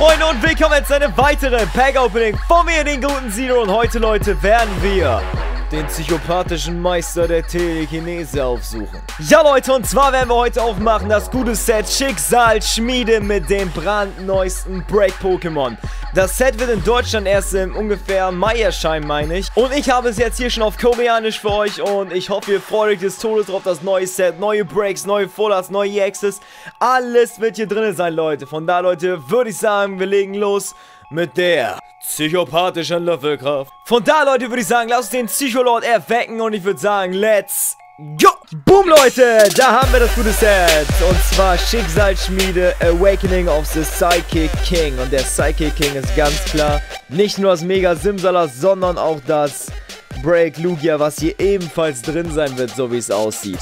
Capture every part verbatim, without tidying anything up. Freunde und willkommen zu einem weiteren Pack-Opening von mir, den guten Zero. Und heute, Leute, werden wir den psychopathischen Meister der Telekinese aufsuchen. Ja, Leute, und zwar werden wir heute auch machen das gute Set Schicksalsschmiede mit dem brandneuesten Break-Pokémon. Das Set wird in Deutschland erst im ungefähr Mai erscheinen, meine ich. Und ich habe es jetzt hier schon auf Koreanisch für euch und ich hoffe, ihr freut euch des Todes drauf. Das neue Set, neue Breaks, neue Full-Ups, neue E Xs, alles wird hier drin sein, Leute. Von da, Leute, würde ich sagen, wir legen los mit der psychopathischen Löffelkraft. Von da, Leute, würde ich sagen, lasst den Psycholord erwecken und ich würde sagen, let's go! Boom, Leute, da haben wir das gute Set. Und zwar Schicksalsschmiede, Awakening of the Psychic King. Und der Psychic King ist ganz klar nicht nur das Mega Simsala, sondern auch das Break Lugia, was hier ebenfalls drin sein wird, so wie es aussieht.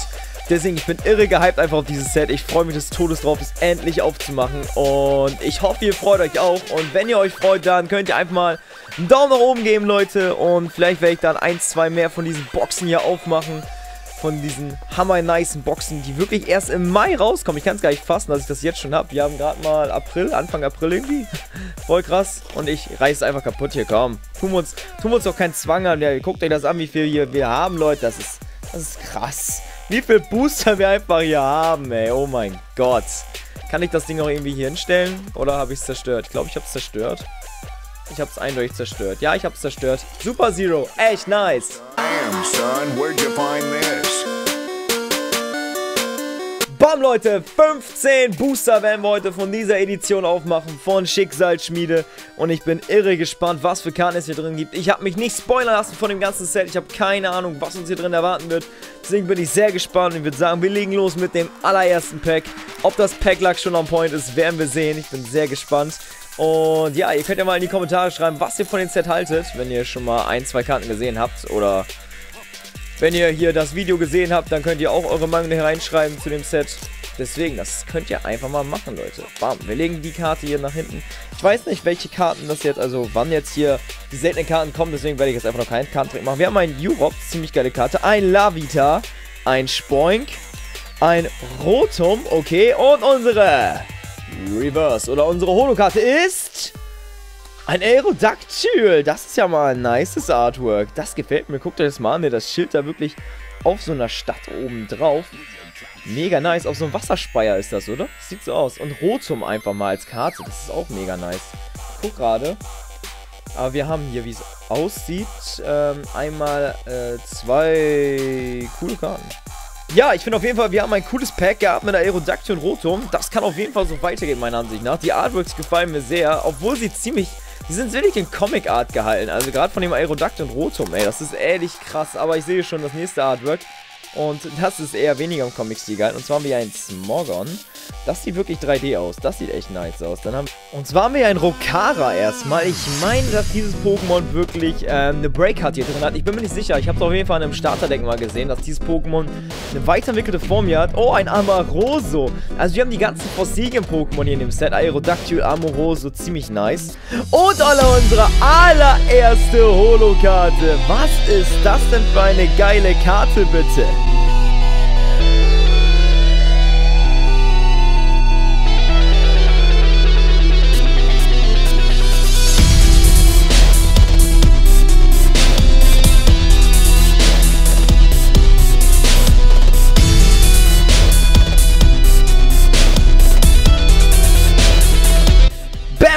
Deswegen, ich bin irre gehypt einfach auf dieses Set. Ich freue mich des Todes drauf, es endlich aufzumachen. Und ich hoffe, ihr freut euch auch. Und wenn ihr euch freut, dann könnt ihr einfach mal einen Daumen nach oben geben, Leute. Und vielleicht werde ich dann ein, zwei mehr von diesen Boxen hier aufmachen. Von diesen hammer-nicen Boxen, die wirklich erst im Mai rauskommen. Ich kann es gar nicht fassen, dass ich das jetzt schon habe. Wir haben gerade mal April, Anfang April irgendwie. Voll krass. Und ich reiße es einfach kaputt hier, komm. Tun wir uns, tun wir uns doch keinen Zwang an. Ja, guckt euch das an, wie viel hier wir haben, Leute. Das ist, das ist krass. Wie viele Booster wir einfach hier haben, ey. Oh mein Gott. Kann ich das Ding noch irgendwie hier hinstellen? Oder habe ich es zerstört? Ich glaube, ich habe es zerstört. Ich habe es eindeutig zerstört. Ja, ich habe es zerstört. Super Zero. Echt nice. Bam, Leute. fünfzehn Booster werden wir heute von dieser Edition aufmachen. Von Schicksalsschmiede. Und ich bin irre gespannt, was für Karten es hier drin gibt. Ich habe mich nicht spoilern lassen von dem ganzen Set. Ich habe keine Ahnung, was uns hier drin erwarten wird. Deswegen bin ich sehr gespannt und ich würde sagen, wir legen los mit dem allerersten Pack. Ob das Pack Luck schon on point ist, werden wir sehen. Ich bin sehr gespannt. Und ja, ihr könnt ja mal in die Kommentare schreiben, was ihr von dem Set haltet, wenn ihr schon mal ein, zwei Karten gesehen habt. Oder wenn ihr hier das Video gesehen habt, dann könnt ihr auch eure Meinung hier reinschreiben zu dem Set. Deswegen, das könnt ihr einfach mal machen, Leute. Bam, wir legen die Karte hier nach hinten. Ich weiß nicht, welche Karten das jetzt, also wann jetzt hier die seltenen Karten kommen. Deswegen werde ich jetzt einfach noch keinen Kartentrick machen. Wir haben einen Jurob, ziemlich geile Karte. Ein Lavita, ein Spoink, ein Rotom, okay. Und unsere Reverse oder unsere Holokarte ist ein Aerodactyl. Das ist ja mal ein nices Artwork. Das gefällt mir. Guckt euch das mal an. Das Schild da wirklich auf so einer Stadt oben drauf. Mega nice. Auf so einem Wasserspeier ist das, oder? Sieht so aus. Und Rotum einfach mal als Karte. Das ist auch mega nice. Ich guck gerade. Aber wir haben hier, wie es aussieht, ähm, einmal äh, zwei coole Karten. Ja, ich finde auf jeden Fall, wir haben ein cooles Pack gehabt mit der Aerodactyl und Rotom. Das kann auf jeden Fall so weitergehen, meiner Ansicht nach. Die Artworks gefallen mir sehr, obwohl sie ziemlich... Die sind wirklich in Comic-Art gehalten. Also gerade von dem Aerodactyl und Rotom, ey. Das ist ehrlich krass, aber ich sehe schon das nächste Artwork. Und das ist eher weniger im Comic-Stil gehalten. Und zwar haben wir einen Smogon. Das sieht wirklich drei D aus. Das sieht echt nice aus. Dann haben Und zwar haben wir einen Rokara erstmal. Ich meine, dass dieses Pokémon wirklich ähm, eine Break-Card hier drin hat. Ich bin mir nicht sicher. Ich habe es auf jeden Fall in einem Starterdeck mal gesehen, dass dieses Pokémon eine weiterentwickelte Form hier hat. Oh, ein Amoroso. Also wir haben die ganzen Fossilien-Pokémon hier in dem Set. Aerodactyl, Amoroso, ziemlich nice. Und alle unsere allererste Holokarte. Was ist das denn für eine geile Karte, bitte?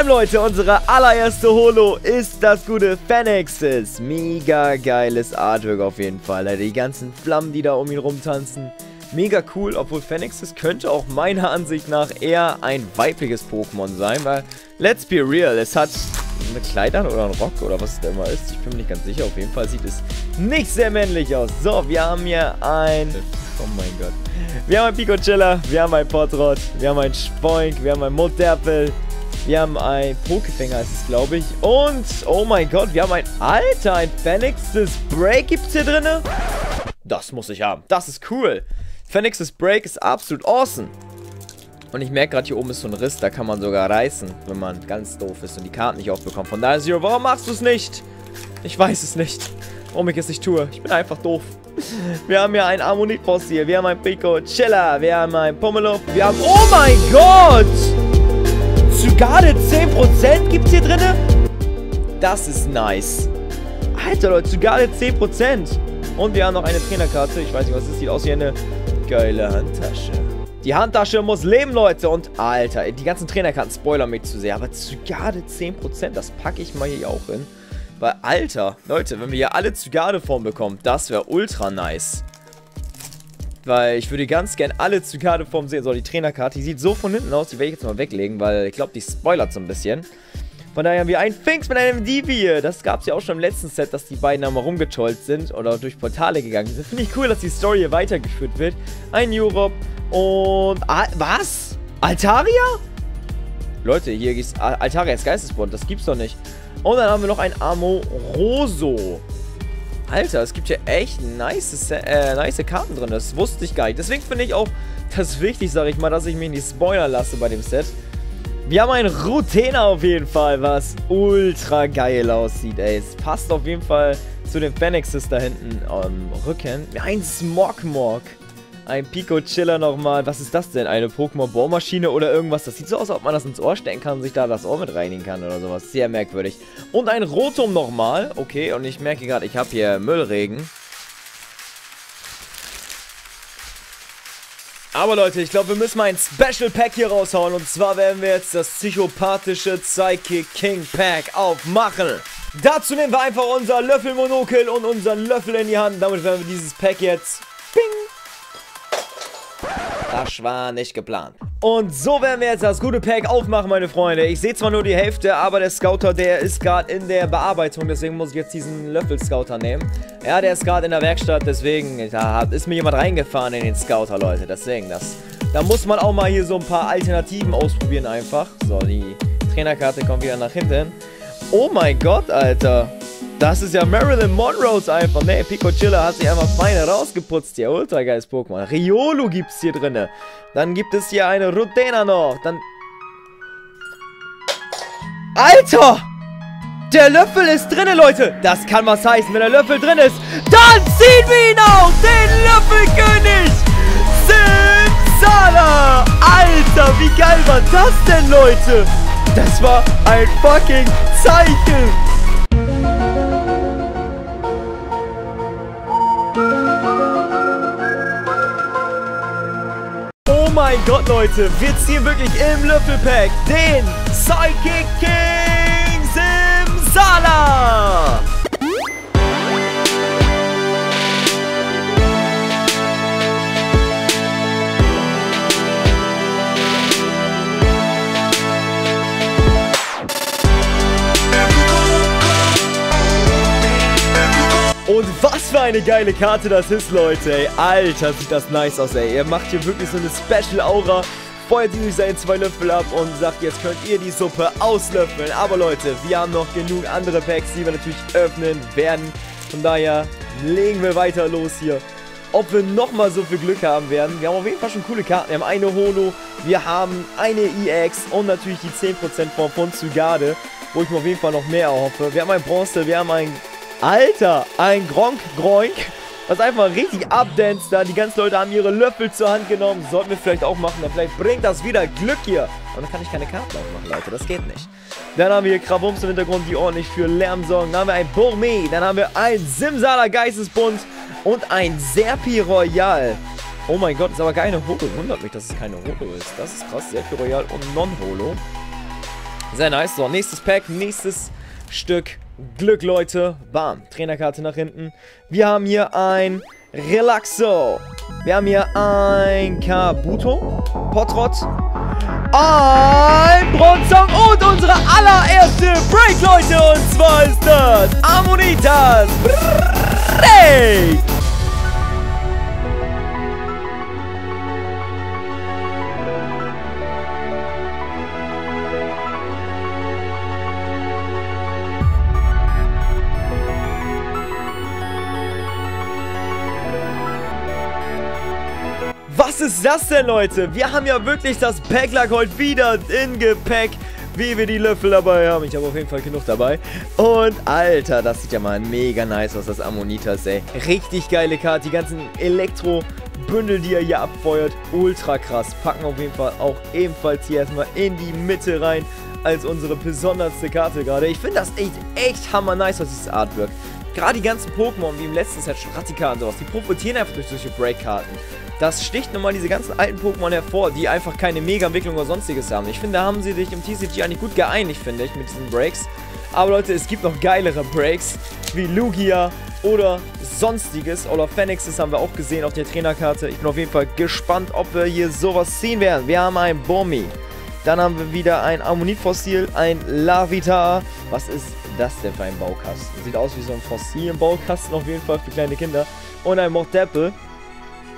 Leute, unsere allererste Holo ist das gute Fennexis. Mega geiles Artwork auf jeden Fall. Die ganzen Flammen, die da um ihn rumtanzen. Mega cool, obwohl Fennexis könnte auch meiner Ansicht nach eher ein weibliches Pokémon sein, weil, let's be real, es hat eine Kleidern oder einen Rock oder was es da immer ist. Ich bin mir nicht ganz sicher. Auf jeden Fall sieht es nicht sehr männlich aus. So, wir haben hier ein... Oh mein Gott. Wir haben ein Picochilla, wir haben ein Potrod, wir haben ein Spoink, wir haben ein Mutterappel. Wir haben ein Pokefänger, ist es, glaube ich. Und, oh mein Gott, wir haben ein Alter, ein Fennexis Break gibt's hier drin. Das muss ich haben. Das ist cool. Fennexis Break ist absolut awesome. Und ich merke gerade, hier oben ist so ein Riss, da kann man sogar reißen, wenn man ganz doof ist und die Karten nicht aufbekommt. Von daher, Zero, warum machst du es nicht? Ich weiß es nicht. Warum ich es nicht tue. Ich bin einfach doof. Wir haben hier ein Ammonit-Fossil, wir haben ein Picochilla, wir haben ein Pomelo, wir haben... Oh mein Gott! Zygarde zehn Prozent gibt's hier drinne? Das ist nice. Alter Leute, Zygarde zehn Prozent. Und wir haben noch eine Trainerkarte. Ich weiß nicht, was das ist. Sieht aus wie eine geile Handtasche. Die Handtasche muss leben, Leute. Und Alter, die ganzen Trainerkarten spoilern mich zu sehr. Aber Zygarde zehn Prozent, das packe ich mal hier auch hin. Weil, Alter, Leute, wenn wir hier alle Zygarde-Formen bekommen, das wäre ultra nice. Weil ich würde ganz gern alle Zygarde-Formen sehen. So, die Trainerkarte, die sieht so von hinten aus. Die werde ich jetzt mal weglegen, weil ich glaube, die spoilert so ein bisschen. Von daher haben wir einen Finks mit einem Divi hier. Das gab es ja auch schon im letzten Set, dass die beiden einmal rumgechollt sind oder durch Portale gegangen sind. Finde ich cool, dass die Story hier weitergeführt wird. Ein Europe und... Ah, was? Altaria? Leute, hier ist Altaria ist Geistesbond. Das gibt's doch nicht. Und dann haben wir noch ein Amoroso. Alter, es gibt hier echt nice, äh, nice Karten drin. Das wusste ich gar nicht. Deswegen finde ich auch das wichtig, sage ich mal, dass ich mich nicht spoilern lasse bei dem Set. Wir haben einen Rutena auf jeden Fall, was ultra geil aussieht, ey. Es passt auf jeden Fall zu den Fennexis da hinten am Rücken. Ein Smogmog. Ein Picochilla nochmal. Was ist das denn? Eine Pokémon-Bohrmaschine oder irgendwas? Das sieht so aus, als ob man das ins Ohr stecken kann und sich da das Ohr mit reinigen kann oder sowas. Sehr merkwürdig. Und ein Rotom nochmal. Okay, und ich merke gerade, ich habe hier Müllregen. Aber Leute, ich glaube, wir müssen mal ein Special Pack hier raushauen. Und zwar werden wir jetzt das psychopathische Psychic King Pack aufmachen. Dazu nehmen wir einfach unser Löffelmonokel und unseren Löffel in die Hand. Damit werden wir dieses Pack jetzt... Bing! Das war nicht geplant. Und so werden wir jetzt das gute Pack aufmachen, meine Freunde. Ich sehe zwar nur die Hälfte, aber der Scouter, der ist gerade in der Bearbeitung. Deswegen muss ich jetzt diesen Löffel-Scouter nehmen. Ja, der ist gerade in der Werkstatt, deswegen da ist mir jemand reingefahren in den Scouter, Leute. Deswegen, das, da muss man auch mal hier so ein paar Alternativen ausprobieren einfach. So, die Trainerkarte kommt wieder nach hinten. Oh mein Gott, Alter. Das ist ja Marilyn Monroes einfach. Ne, Picochilla hat sich einfach fein rausgeputzt. Ja, ultra geiles Pokémon. Riolo gibt's hier drinne. Dann gibt es hier eine Rutena noch. Dann... Alter! Der Löffel ist drinne, Leute. Das kann was heißen, wenn der Löffel drin ist. Dann ziehen wir ihn auf, den Löffelkönig. Simsala. Alter, wie geil war das denn, Leute? Das war ein fucking Zeichen. Oh mein Gott, Leute, wir ziehen wirklich im Löffelpack den Psychic King Simsala! Und was für eine geile Karte das ist, Leute, ey. Alter, sieht das nice aus, ey. Ihr macht hier wirklich so eine Special-Aura, feuert die durch seine zwei Löffel ab und sagt, jetzt könnt ihr die Suppe auslöffeln. Aber Leute, wir haben noch genug andere Packs, die wir natürlich öffnen werden. Von daher legen wir weiter los hier. Ob wir nochmal so viel Glück haben werden. Wir haben auf jeden Fall schon coole Karten. Wir haben eine Holo, wir haben eine E X und natürlich die zehn Prozent von Zygarde, wo ich mir auf jeden Fall noch mehr erhoffe. Wir haben ein Bronze, wir haben ein... Alter, ein Gronk-Groink, was einfach richtig abdanced da. Die ganzen Leute haben ihre Löffel zur Hand genommen. Sollten wir vielleicht auch machen, dann vielleicht bringt das wieder Glück hier. Und dann kann ich keine Karten aufmachen, Leute, das geht nicht. Dann haben wir hier Krawums im Hintergrund, die ordentlich für Lärm sorgen. Dann haben wir ein Bourmet, dann haben wir ein Simsala Geistesbund und ein Serpiroyal. Oh mein Gott, ist aber keine Holo. Wundert mich, dass es keine Holo ist. Das ist krass, Serpiroyal und Non-Holo. Sehr nice. So, nächstes Pack, nächstes Stück Glück, Leute. Bam. Trainerkarte nach hinten. Wir haben hier ein Relaxo. Wir haben hier ein Kabuto. Potrod. Ein Bronzong. Und unsere allererste Break, Leute. Und zwar ist das Ammonitas. Break. Was ist das denn, Leute? Wir haben ja wirklich das Packlack heute wieder in Gepäck, wie wir die Löffel dabei haben. Ich habe auf jeden Fall genug dabei. Und Alter, das sieht ja mal mega nice aus, das Ammonitas, ey. Richtig geile Karte, die ganzen Elektro- Bündel, die er hier abfeuert, ultra krass. Packen auf jeden Fall auch ebenfalls hier erstmal in die Mitte rein als unsere besonderste Karte gerade. Ich finde das echt, echt hammer nice, was dieses Artwork. Gerade die ganzen Pokémon, wie im letzten Set Stratika und sowas, die profitieren einfach durch solche Break-Karten. Das sticht nochmal diese ganzen alten Pokémon hervor, die einfach keine Mega-Entwicklung oder sonstiges haben. Ich finde, da haben sie sich im T C G eigentlich gut geeinigt, finde ich, mit diesen Breaks. Aber Leute, es gibt noch geilere Breaks, wie Lugia oder sonstiges. Oder Fennexis haben wir auch gesehen auf der Trainerkarte. Ich bin auf jeden Fall gespannt, ob wir hier sowas sehen werden. Wir haben einen Bombi. Dann haben wir wieder ein Ammonit-Fossil, ein Lavita. Was ist das denn für ein Baukasten? Sieht aus wie so ein Fossil-Baukasten auf jeden Fall für kleine Kinder. Und ein Mutterappel.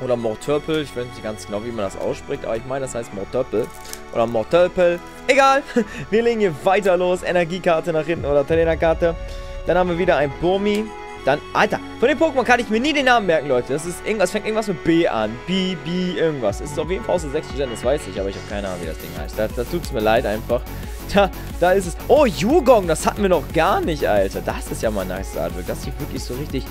Oder Mutterappel. Ich weiß nicht ganz genau, wie man das ausspricht, aber ich meine, das heißt Mutterappel. Oder Mutterappel. Egal. Wir legen hier weiter los. Energiekarte nach hinten oder Trainerkarte. Dann haben wir wieder ein Bourmet. Dann, Alter, von den Pokémon kann ich mir nie den Namen merken, Leute. Das ist irgendwas, fängt irgendwas mit B an. B, B, irgendwas. Ist auf jeden Fall aus der sechsten Gen, das weiß ich, aber ich habe keine Ahnung, wie das Ding heißt. Da, da tut es mir leid einfach. Da, da ist es. Oh, Jugong, das hatten wir noch gar nicht, Alter. Das ist ja mal ein nice Artwork. Das sieht wirklich so richtig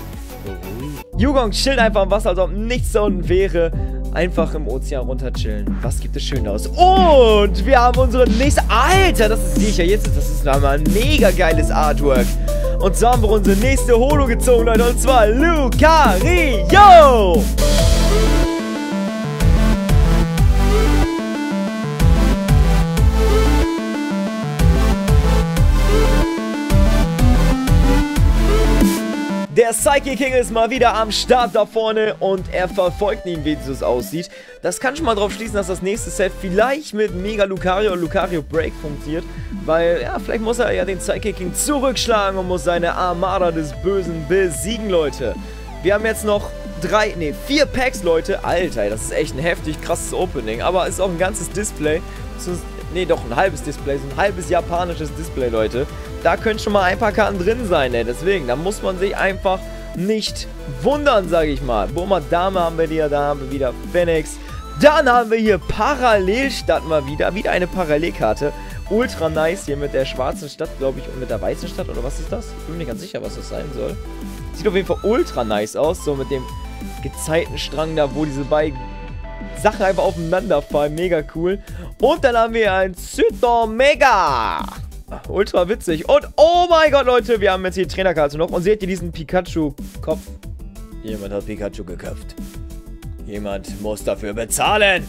ruhig. Jugong chillt einfach im Wasser, als ob nichts da unten wäre. Einfach im Ozean runter chillen. Was gibt es Schöneres? Und wir haben unsere nächste... Alter, das ist sicher. Jetzt ist das ist ein mega geiles Artwork. Und so haben wir unsere nächste Holo gezogen, Leute, und zwar Lucario! Der Psychic King ist mal wieder am Start da vorne und er verfolgt ihn, wie es aussieht. Das kann schon mal drauf schließen, dass das nächste Set vielleicht mit Mega Lucario und Lucario Break funktioniert. Weil, ja, vielleicht muss er ja den Psychic King zurückschlagen und muss seine Armada des Bösen besiegen, Leute. Wir haben jetzt noch drei, nee, vier Packs, Leute. Alter, das ist echt ein heftig krasses Opening. Aber es ist auch ein ganzes Display. Nee, doch, ein halbes Display. So ein halbes japanisches Display, Leute. Da können schon mal ein paar Karten drin sein, ey. Deswegen, da muss man sich einfach nicht wundern, sage ich mal. Bourmet Dame haben wir hier, da haben wir wieder Fenix. Dann haben wir hier Parallelstadt mal wieder. Wieder eine Parallelkarte. Ultra nice hier mit der schwarzen Stadt, glaube ich, und mit der weißen Stadt. Oder was ist das? Ich bin mir nicht ganz sicher, was das sein soll. Sieht auf jeden Fall ultra nice aus. So mit dem Gezeitenstrang da, wo diese beiden Sachen einfach aufeinanderfallen. Mega cool. Und dann haben wir ein Südomega. Ultra witzig. Und oh mein Gott, Leute, wir haben jetzt hier die Trainerkarte noch. Und seht ihr diesen Pikachu-Kopf? Jemand hat Pikachu geköpft. Jemand muss dafür bezahlen.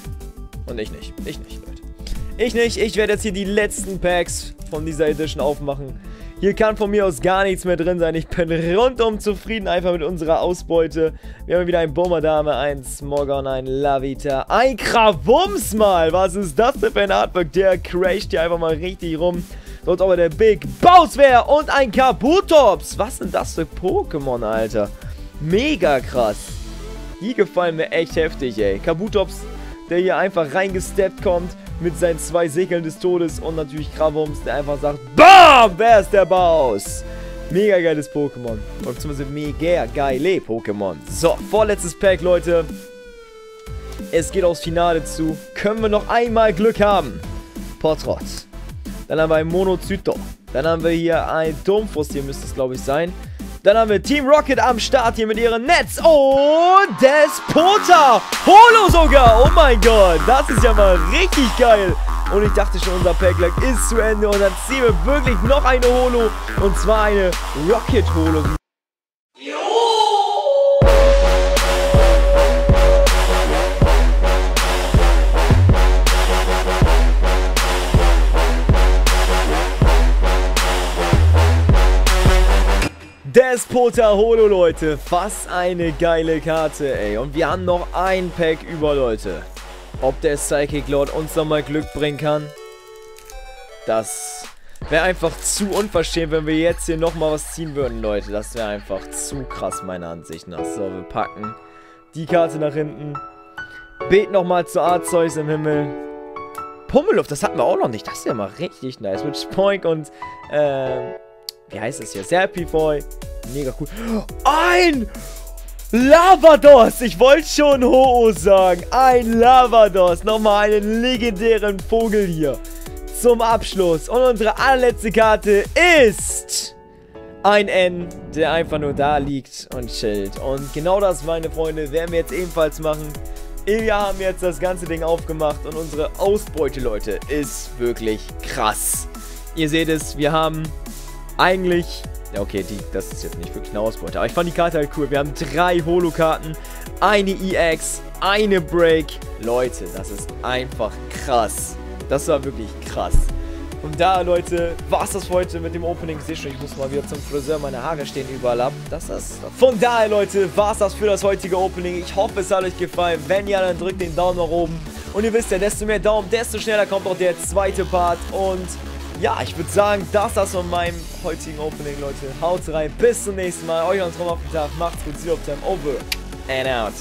Und ich nicht. Ich nicht, Leute. Ich nicht. Ich werde jetzt hier die letzten Packs von dieser Edition aufmachen. Hier kann von mir aus gar nichts mehr drin sein. Ich bin rundum zufrieden einfach mit unserer Ausbeute. Wir haben wieder ein Bourmet Dame, ein Smogon, ein Lavita, ein Krawums mal. Was ist das denn für ein Artwork? Der crasht hier einfach mal richtig rum. Dort aber der Big Boss wäre und ein Kabutops. Was sind das für Pokémon, Alter? Mega krass. Die gefallen mir echt heftig, ey. Kabutops, der hier einfach reingesteppt kommt mit seinen zwei Segeln des Todes. Und natürlich Krawums, der einfach sagt, BAM, wer ist der Boss? Mega geiles Pokémon. Oder zumindest mega geile Pokémon. So, vorletztes Pack, Leute. Es geht aufs Finale zu. Können wir noch einmal Glück haben? Potrod. Dann haben wir ein Monozyto. Dann haben wir hier ein Domfrost, hier müsste es, glaube ich, sein. Dann haben wir Team Rocket am Start hier mit ihrem Netz. Und Despota. Holo sogar. Oh mein Gott. Das ist ja mal richtig geil. Und ich dachte schon, unser Packlack ist zu Ende. Und dann ziehen wir wirklich noch eine Holo. Und zwar eine Rocket Holo. Despota Holo, Leute. Was eine geile Karte, ey. Und wir haben noch ein Pack über, Leute. Ob der Psychic Lord uns nochmal Glück bringen kann? Das wäre einfach zu unverschämt, wenn wir jetzt hier nochmal was ziehen würden, Leute. Das wäre einfach zu krass, meiner Ansicht nach. So, wir packen die Karte nach hinten. Bet nochmal zu Arzeus im Himmel. Pummeluft, das hatten wir auch noch nicht. Das ist ja mal richtig nice. Mit Spoink und, äh... wie heißt das hier? Serpiroyal. Mega cool. Ein Lavados. Ich wollte schon Ho-Oh sagen. Ein Lavados. Nochmal einen legendären Vogel hier. Zum Abschluss. Und unsere allerletzte Karte ist ein N, der einfach nur da liegt und chillt. Und genau das, meine Freunde, werden wir jetzt ebenfalls machen. Wir haben jetzt das ganze Ding aufgemacht und unsere Ausbeute, Leute, ist wirklich krass. Ihr seht es, wir haben eigentlich... Ja, okay, die, das ist jetzt nicht wirklich eine Ausbeute. Aber ich fand die Karte halt cool. Wir haben drei Holo-Karten, eine E X, eine Break. Leute, das ist einfach krass. Das war wirklich krass. Und da, Leute, war's das für heute mit dem Opening. Seht schon, ich muss mal wieder zum Friseur, meine Haare stehen überall ab. Das ist das. Von daher, Leute, war's das für das heutige Opening. Ich hoffe, es hat euch gefallen. Wenn ja, dann drückt den Daumen nach oben. Und ihr wisst ja, desto mehr Daumen, desto schneller kommt auch der zweite Part. Und ja, ich würde sagen, das ist das von meinem heutigen Opening, Leute. Haut rein, bis zum nächsten Mal. Euch einen Traum auf den Tag. Macht's gut, see you up time. Over and out.